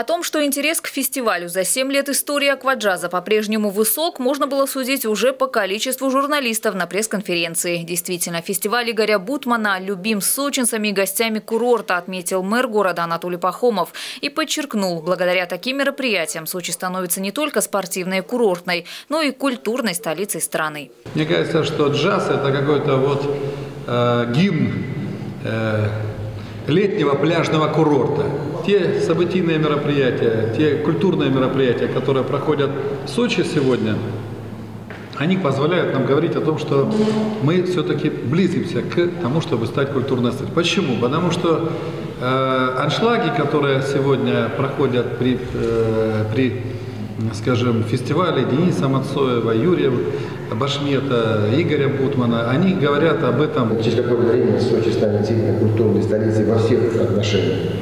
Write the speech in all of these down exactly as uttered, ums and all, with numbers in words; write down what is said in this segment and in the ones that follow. О том, что интерес к фестивалю за семь лет истории акваджаза по-прежнему высок, можно было судить уже по количеству журналистов на пресс-конференции. Действительно, фестиваль Игоря Бутмана любим сочинцами и гостями курорта, отметил мэр города Анатолий Пахомов и подчеркнул, благодаря таким мероприятиям Сочи становится не только спортивной и курортной, но и культурной столицей страны. Мне кажется, что джаз – это какой-то вот э, гимн э, летнего пляжного курорта. Те событийные мероприятия, те культурные мероприятия, которые проходят в Сочи сегодня, они позволяют нам говорить о том, что мы все-таки близимся к тому, чтобы стать культурной страной. Почему? Потому что э, аншлаги, которые сегодня проходят при, э, при скажем, фестивале Дениса Мацоева, Юрия Башмета, Игоря Бутмана, они говорят об этом. Через какое время Сочи станет сильной культурной столицей во всех отношениях.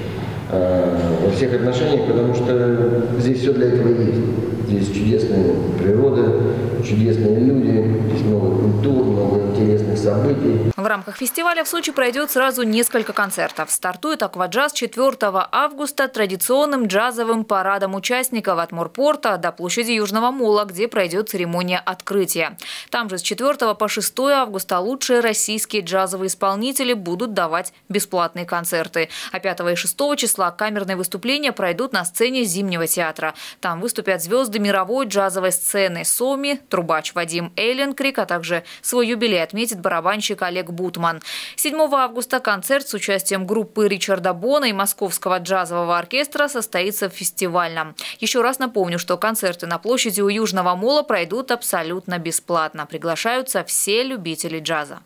Во всех отношениях, потому что здесь все для этого есть. Здесь чудесная природа, чудесные люди, здесь много культур, много интересных событий. В рамках фестиваля в Сочи пройдет сразу несколько концертов. Стартует «Акваджаз» четвёртого августа традиционным джазовым парадом участников от Морпорта до площади Южного Мола, где пройдет церемония открытия. Там же с четвёртого по шестое августа лучшие российские джазовые исполнители будут давать бесплатные концерты. А пятого и шестого числа камерные выступления пройдут на сцене Зимнего театра. Там выступят звезды мировой джазовой сцены Соми, трубач Вадим Эйленкрик, а также свой юбилей отметит барабанщик Олег Бутман. седьмого августа концерт с участием группы Ричарда Бона и Московского джазового оркестра состоится в фестивальном. Еще раз напомню, что концерты на площади у Южного Мола пройдут абсолютно бесплатно. Приглашаются все любители джаза.